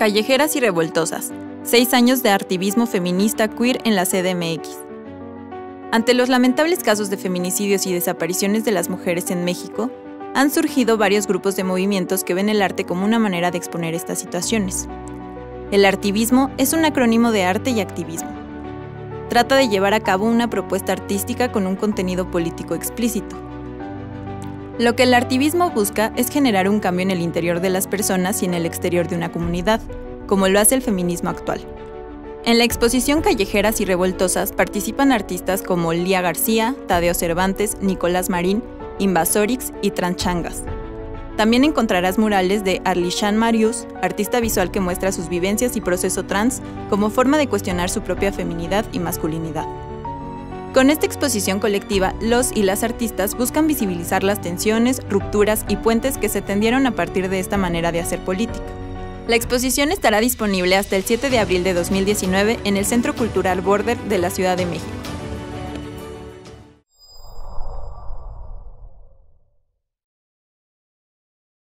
Callejeras y Revoltosas, 6 años de activismo feminista queer en la CDMX. Ante los lamentables casos de feminicidios y desapariciones de las mujeres en México, han surgido varios grupos de movimientos que ven el arte como una manera de exponer estas situaciones. El artivismo es un acrónimo de arte y activismo. Trata de llevar a cabo una propuesta artística con un contenido político explícito. Lo que el artivismo busca es generar un cambio en el interior de las personas y en el exterior de una comunidad, como lo hace el feminismo actual. En la exposición Callejeras y Revoltosas participan artistas como Lía García, Tadeo Cervantes, Nicolás Marín, Invasorix y Tranchangas. También encontrarás murales de Arlishan Marius, artista visual que muestra sus vivencias y proceso trans como forma de cuestionar su propia feminidad y masculinidad. Con esta exposición colectiva, los y las artistas buscan visibilizar las tensiones, rupturas y puentes que se tendieron a partir de esta manera de hacer política. La exposición estará disponible hasta el 7 de abril de 2019 en el Centro Cultural Border de la Ciudad de México.